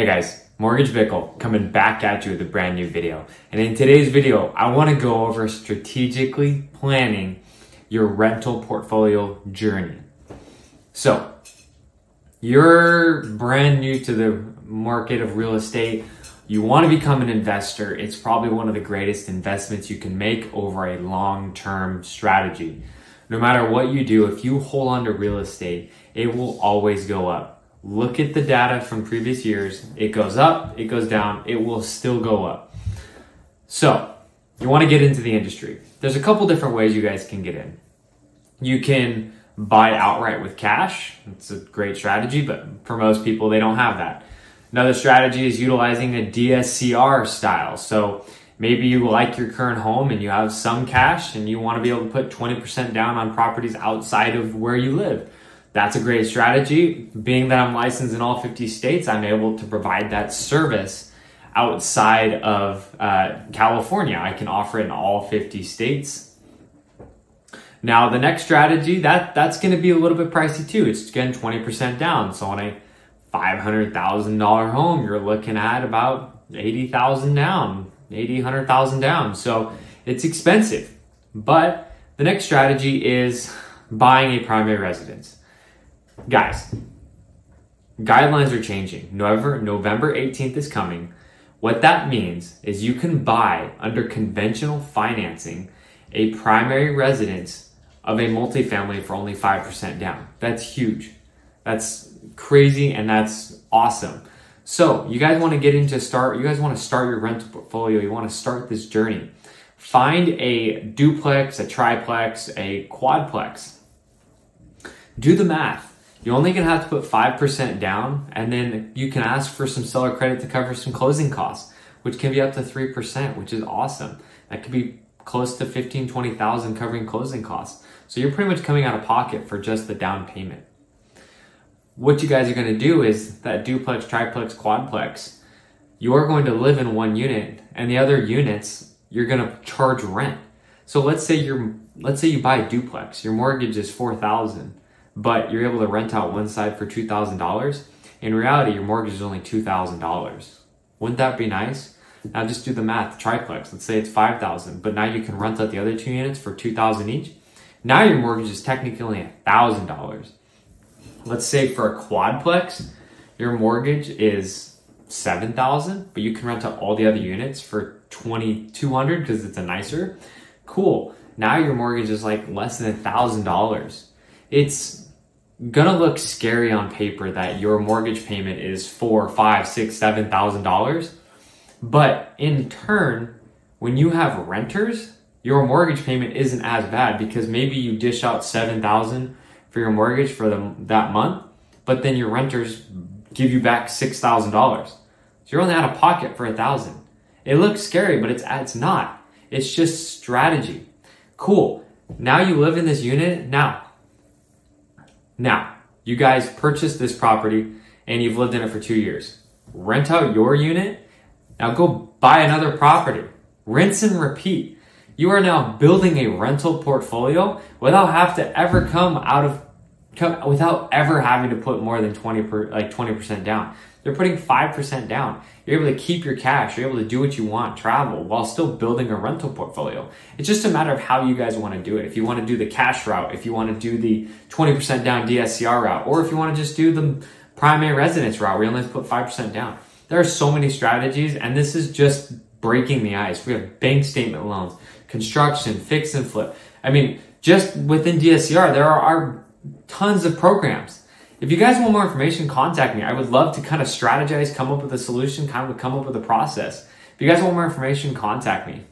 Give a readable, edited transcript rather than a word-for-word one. Hey guys, Mortgage Bickle coming back at you with a brand new video. And in today's video, I want to go over strategically planning your rental portfolio journey. So, you're brand new to the market of real estate. You want to become an investor. It's probably one of the greatest investments you can make over a long-term strategy. No matter what you do, if you hold on to real estate, it will always go up. Look at the data from previous years. It goes up, it goes down, it will still go up. So you want to get into the industry. There's a couple different ways you guys can get in. You can buy outright with cash. It's a great strategy, but for most people, they don't have that. Another strategy is utilizing a DSCR style. So maybe you like your current home and you have some cash and you want to be able to put 20% down on properties outside of where you live. That's a great strategy. Being that I'm licensed in all 50 states, I'm able to provide that service outside of California. I can offer it in all 50 states. Now, the next strategy, that's going to be a little bit pricey too. It's again 20% down. So on a $500,000 home, you're looking at about $80,000 down, $100,000 down. So it's expensive. But the next strategy is buying a primary residence. Guys, guidelines are changing. November 18th is coming. What that means is you can buy under conventional financing a primary residence of a multifamily for only 5% down. That's huge. That's crazy and that's awesome. So you guys want to start your rental portfolio. You want to start this journey. Find a duplex, a triplex, a quadplex. Do the math. You're only going to have to put 5% down, and then you can ask for some seller credit to cover some closing costs, which can be up to 3%, which is awesome. That could be close to $15,000, $20,000 covering closing costs. So you're pretty much coming out of pocket for just the down payment. What you guys are going to do is that duplex, triplex, quadplex, you're going to live in one unit, and the other units, you're going to charge rent. So let's say you buy a duplex, your mortgage is $4,000. But you're able to rent out one side for $2,000. In reality, your mortgage is only $2,000. Wouldn't that be nice? Now just do the math, triplex, let's say it's $5,000, but now you can rent out the other two units for $2,000 each. Now your mortgage is technically $1,000. Let's say for a quadplex, your mortgage is $7,000, but you can rent out all the other units for $2,200 because it's a nicer. Cool, now your mortgage is like less than $1,000. It's gonna look scary on paper that your mortgage payment is $4,000, $5,000, $6,000, $7,000. But in turn, when you have renters, your mortgage payment isn't as bad because maybe you dish out $7,000 for your mortgage for that month, but then your renters give you back $6,000. So you're only out of pocket for $1,000. It looks scary, but it's not. It's just strategy. Cool. Now you live in this unit now. Now, you guys purchased this property and you've lived in it for 2 years. Rent out your unit. Now go buy another property. Rinse and repeat. You are now building a rental portfolio without ever having to put more than 20% down. They're putting 5% down. You're able to keep your cash. You're able to do what you want, travel, while still building a rental portfolio. It's just a matter of how you guys want to do it. If you want to do the cash route, if you want to do the 20% down DSCR route, or if you want to just do the primary residence route where you only have to put 5% down. There are so many strategies, and this is just breaking the ice. We have bank statement loans, construction, fix and flip. I mean, just within DSCR, there are tons of programs. If you guys want more information, contact me. I would love to kind of strategize, come up with a solution, kind of come up with a process. If you guys want more information, contact me.